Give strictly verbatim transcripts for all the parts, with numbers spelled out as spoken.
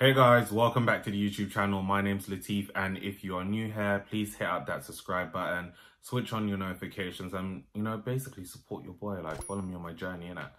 Hey guys, welcome back to the YouTube channel. My name's Latif, and if you are new here, please hit up that subscribe button, switch on your notifications, and you know, basically support your boy, like follow me on my journey, innit?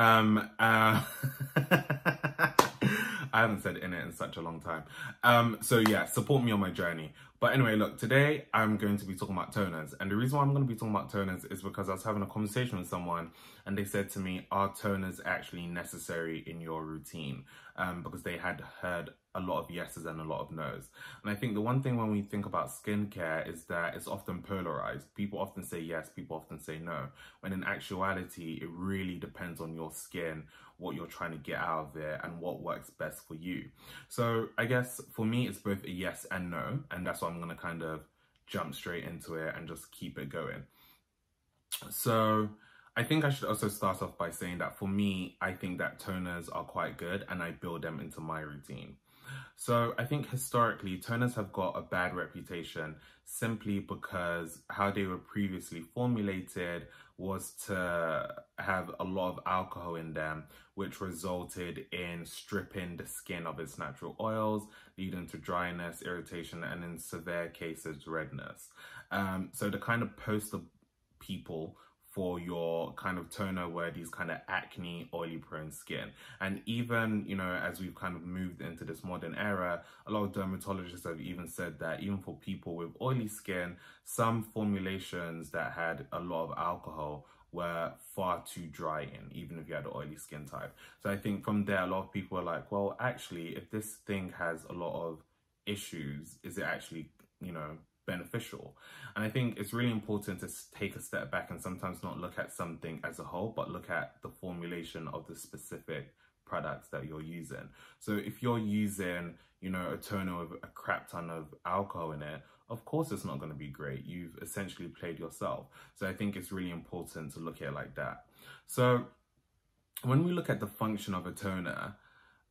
Um, uh, I haven't said innit in such a long time. Um, so yeah, support me on my journey. But anyway, look, today I'm going to be talking about toners, and the reason why I'm going to be talking about toners is because I was having a conversation with someone, and they said to me, "Are toners actually necessary in your routine?" Um, because they had heard a lot of yeses and a lot of no's. And I think the one thing when we think about skincare is that it's often polarized. People often say yes, people often say no. When in actuality, it really depends on your skin, what you're trying to get out of it, and what works best for you. So I guess for me, it's both a yes and no. And that's why I'm going to kind of jump straight into it and just keep it going. So I think I should also start off by saying that for me, I think that toners are quite good and I build them into my routine. So I think historically, toners have got a bad reputation simply because how they were previously formulated was to have a lot of alcohol in them, which resulted in stripping the skin of its natural oils, leading to dryness, irritation, and in severe cases, redness. Um, so the kind of poster people for your kind of toner were these kind of acne, oily prone skin. And even, you know, as we've kind of moved into this modern era, a lot of dermatologists have even said that even for people with oily skin, some formulations that had a lot of alcohol were far too dry in, even if you had an oily skin type. So I think from there, a lot of people are like, well, actually, if this thing has a lot of issues, is it actually, you know, beneficial? And I think it's really important to take a step back and sometimes not look at something as a whole, but look at the formulation of the specific products that you're using. So if you're using, you know, a toner with a crap ton of alcohol in it, of course it's not going to be great. You've essentially played yourself. So I think it's really important to look at it like that. So when we look at the function of a toner,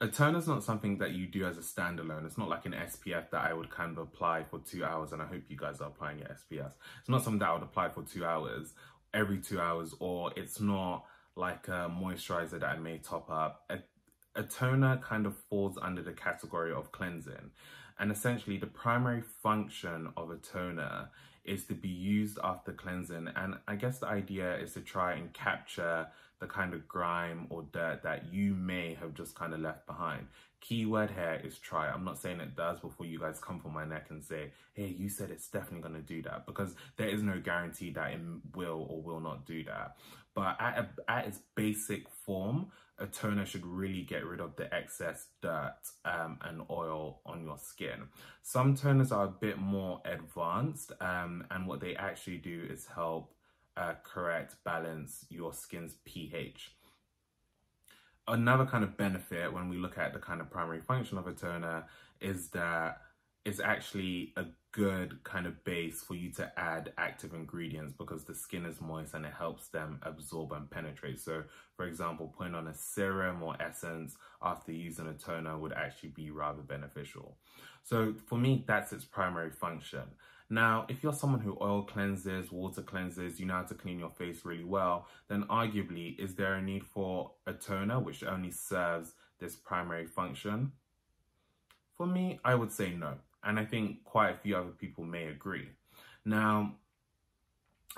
a toner is not something that you do as a standalone. It's not like an S P F that I would kind of apply for two hours, and I hope you guys are applying your S P Fs. It's not something that I would apply for two hours, every two hours, or it's not like a moisturizer that I may top up. A, a toner kind of falls under the category of cleansing. And essentially, the primary function of a toner is to be used after cleansing. And I guess the idea is to try and capture the kind of grime or dirt that you may have just kind of left behind. Keyword here is try. I'm not saying it does before you guys come for my neck and say, hey, you said it's definitely going to do that, because there is no guarantee that it will or will not do that. But at, a, at its basic form, a toner should really get rid of the excess dirt um, and oil on your skin. Some toners are a bit more advanced, um, and what they actually do is help uh, correct, balance your skin's pH. Another kind of benefit when we look at the kind of primary function of a toner is that it's actually a good kind of base for you to add active ingredients, because the skin is moist and it helps them absorb and penetrate. So for example, putting on a serum or essence after using a toner would actually be rather beneficial. So for me, that's its primary function. Now, if you're someone who oil cleanses, water cleanses, you know how to clean your face really well, then arguably, is there a need for a toner which only serves this primary function? For me, I would say no. And I think quite a few other people may agree. Now,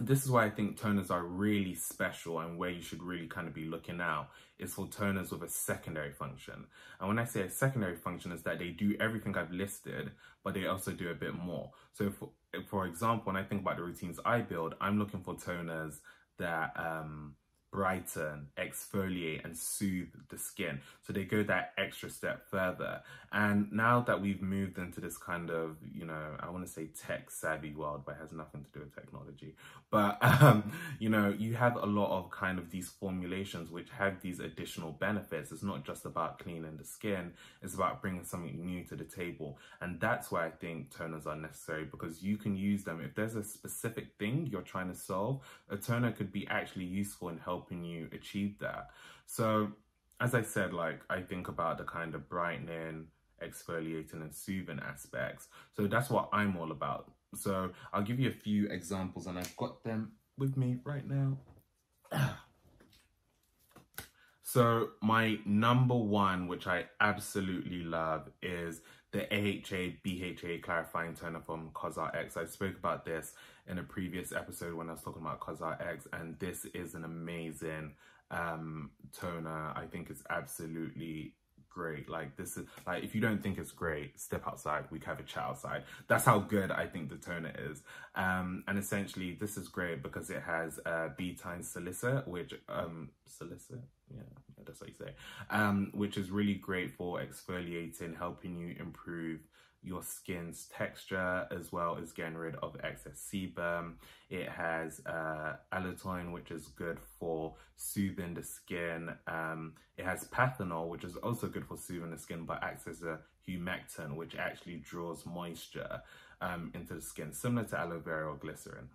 this is why I think toners are really special, and where you should really kind of be looking out is for toners with a secondary function. And when I say a secondary function, is that they do everything I've listed, but they also do a bit more. So for, for example, when I think about the routines I build, I'm looking for toners that um, brighten, exfoliate, and soothe the skin. So they go that extra step further. And now that we've moved into this kind of, you know, I want to say tech savvy world, but it has nothing to do with technology. But, um, you know, you have a lot of kind of these formulations which have these additional benefits. It's not just about cleaning the skin, it's about bringing something new to the table. And that's why I think toners are necessary, because you can use them. If there's a specific thing you're trying to solve, a toner could be actually useful in helping helping you achieve that. So as I said, like I think about the kind of brightening, exfoliating, and soothing aspects. So that's what I'm all about. So I'll give you a few examples, and I've got them with me right now. So my number one, which I absolutely love, is the A H A B H A clarifying toner from COSRX. I spoke about this in a previous episode when I was talking about COSRX, and this is an amazing um, toner. I think it's absolutely great. Like, this is like, if you don't think it's great, step outside. We can have a chat outside. That's how good I think the toner is. Um, and essentially, this is great because it has uh, B times salicylate, which um, salicylate, yeah, that's what you say. Um, which is really great for exfoliating, helping you improve your skin's texture, as well as getting rid of excess sebum. It has uh, allantoin, which is good for soothing the skin. Um, it has panthenol, which is also good for soothing the skin, but acts as a humectant, which actually draws moisture um, into the skin, similar to aloe vera or glycerin.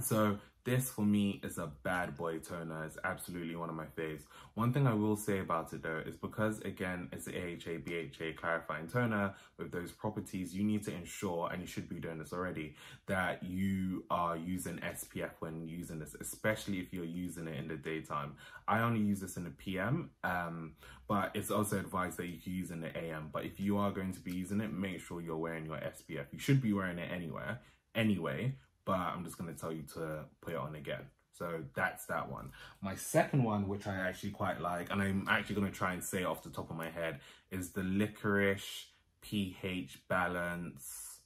So this for me is a bad boy toner. It's absolutely one of my faves. One thing I will say about it though is because, again, it's an A H A B H A clarifying toner with those properties, you need to ensure, and you should be doing this already, that you are using S P F when using this, especially if you're using it in the daytime. I only use this in the P M, um, but it's also advised that you can use in the A M. But if you are going to be using it, make sure you're wearing your S P F. You should be wearing it anywhere, anyway. But I'm just going to tell you to put it on again. So that's that one. My second one, which I actually quite like, and I'm actually going to try and say it off the top of my head, is the Licorice pH Balance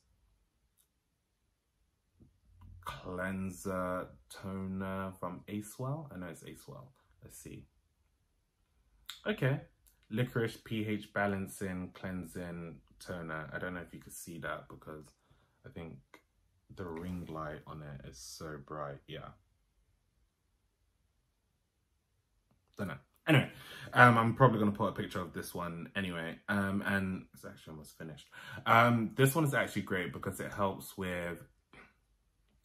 Cleanser Toner from Acwell. I know it's Acwell. Let's see. Okay. Licorice pH Balancing Cleansing Toner. I don't know if you could see that because I think the ring light on it is so bright. Yeah, don't know. Anyway, um I'm probably gonna put a picture of this one anyway, um and it's actually almost finished. Um this one is actually great because it helps with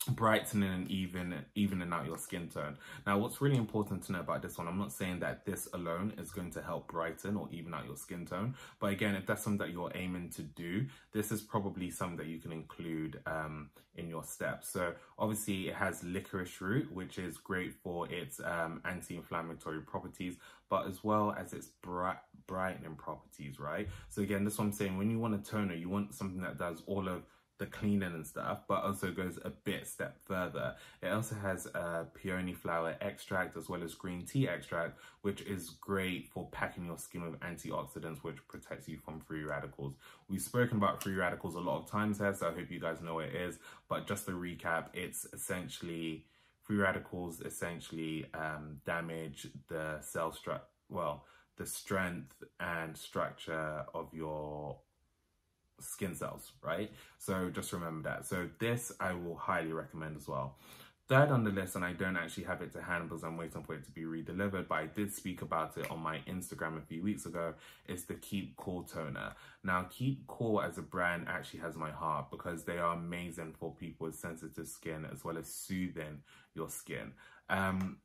brightening and even evening out your skin tone. Now, what's really important to know about this one, I'm not saying that this alone is going to help brighten or even out your skin tone, but again, if that's something that you're aiming to do, this is probably something that you can include um in your steps. So obviously it has licorice root, which is great for its um anti-inflammatory properties, but as well as its bright brightening properties, right? So again, this is what I'm saying, when you want a toner, you want something that does all of the cleaning and stuff, but also goes a bit step further. It also has a uh, peony flower extract as well as green tea extract, which is great for packing your skin with antioxidants, which protects you from free radicals. We've spoken about free radicals a lot of times here, so I hope you guys know what it is, but just to recap, it's essentially free radicals essentially um damage the cell structure, well, the strength and structure of your skin cells, right? So just remember that. So this I will highly recommend as well. Third on the list, and I don't actually have it to hand because I'm waiting for it to be re-delivered, but I did speak about it on my Instagram a few weeks ago, is the Keep Cool toner. Now, Keep Cool as a brand actually has my heart because they are amazing for people with sensitive skin as well as soothing your skin. Um,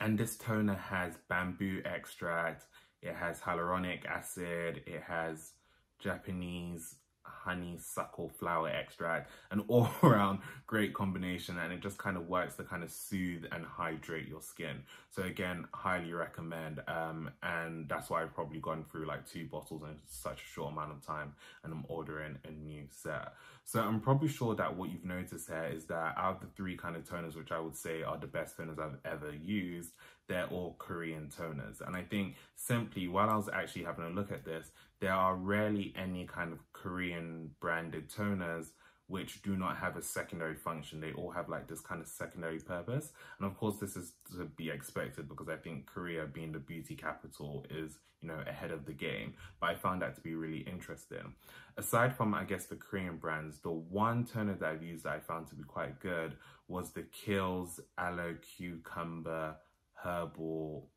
and this toner has bamboo extract, it has hyaluronic acid, it has Japanese honeysuckle flower extract, an all-around great combination, and it just kind of works to kind of soothe and hydrate your skin. So again, highly recommend, um and that's why I've probably gone through like two bottles in such a short amount of time, and I'm ordering a new set. So I'm probably sure that what you've noticed here is that out of the three kind of toners, which I would say are the best toners I've ever used, they're all Korean toners. And I think simply, while I was actually having a look at this, there are rarely any kind of Korean branded toners which do not have a secondary function. They all have like this kind of secondary purpose. And of course, this is to be expected because I think Korea, being the beauty capital, is, you know, ahead of the game. But I found that to be really interesting. Aside from, I guess, the Korean brands, the one toner that I've used that I found to be quite good was the Kiehl's Aloe Cucumber Herbal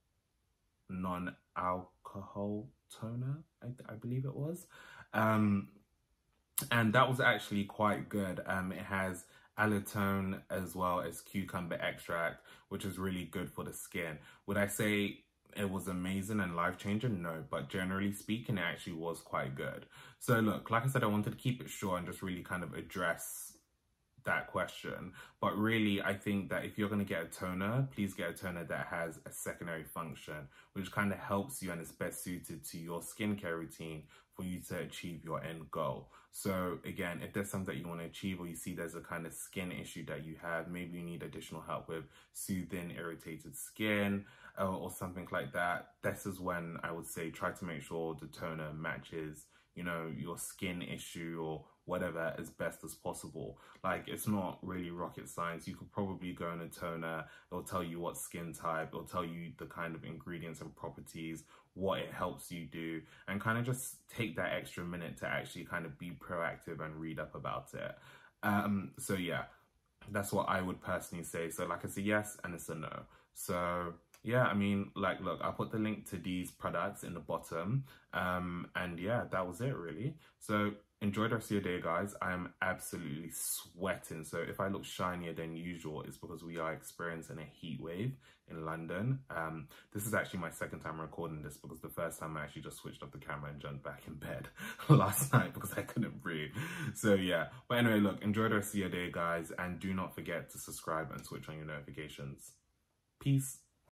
Non-Alcohol Toner, I, I believe it was. Um, and that was actually quite good. Um, it has allantoin as well as cucumber extract, which is really good for the skin. Would I say it was amazing and life-changing? No, but generally speaking, it actually was quite good. So look, like I said, I wanted to keep it short and just really kind of address that question. But really, I think that if you're going to get a toner, please get a toner that has a secondary function, which kind of helps you and is best suited to your skincare routine for you to achieve your end goal. So again, if there's something that you want to achieve, or you see there's a kind of skin issue that you have, maybe you need additional help with soothing irritated skin uh, or something like that, this is when I would say try to make sure the toner matches, you know, your skin issue or whatever as best as possible. Like, it's not really rocket science. You could probably go in a toner, it'll tell you what skin type, it'll tell you the kind of ingredients and properties, what it helps you do, and kind of just take that extra minute to actually kind of be proactive and read up about it. Um, so yeah, that's what I would personally say. So like, it's a yes and it's a no. So yeah, I mean, like, look, I'll put the link to these products in the bottom. Um, and yeah, that was it really. So enjoy the rest of your day, guys. I am absolutely sweating. So if I look shinier than usual, it's because we are experiencing a heat wave in London. Um, this is actually my second time recording this, because the first time I actually just switched off the camera and jumped back in bed last night because I couldn't breathe. So yeah, but anyway, look, enjoy the rest of your day, guys. And do not forget to subscribe and switch on your notifications. Peace.